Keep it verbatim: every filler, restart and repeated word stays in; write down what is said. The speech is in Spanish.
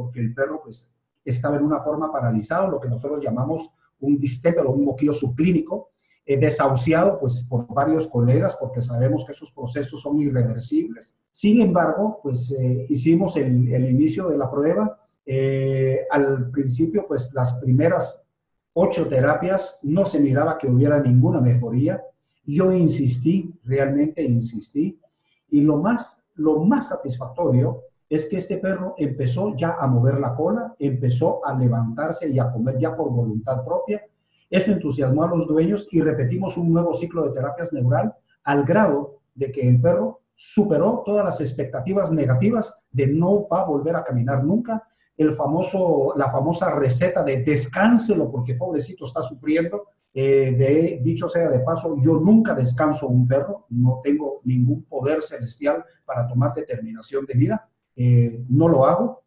porque el perro pues estaba en una forma paralizado, lo que nosotros llamamos un distemper o un moquillo subclínico, eh, desahuciado pues por varios colegas, porque sabemos que esos procesos son irreversibles. Sin embargo, pues eh, hicimos el, el inicio de la prueba. Eh, al principio, pues las primeras ocho terapias no se miraba que hubiera ninguna mejoría. Yo insistí, realmente insistí, y lo más, lo más satisfactorio es que este perro empezó ya a mover la cola, empezó a levantarse y a comer ya por voluntad propia. Eso entusiasmó a los dueños y repetimos un nuevo ciclo de terapias neural al grado de que el perro superó todas las expectativas negativas de no va a volver a caminar nunca, el famoso, la famosa receta de descánselo porque pobrecito está sufriendo. Eh, de, dicho sea de paso, yo nunca descanso a un perro, no tengo ningún poder celestial para tomar determinación de vida. Eh, no lo hago.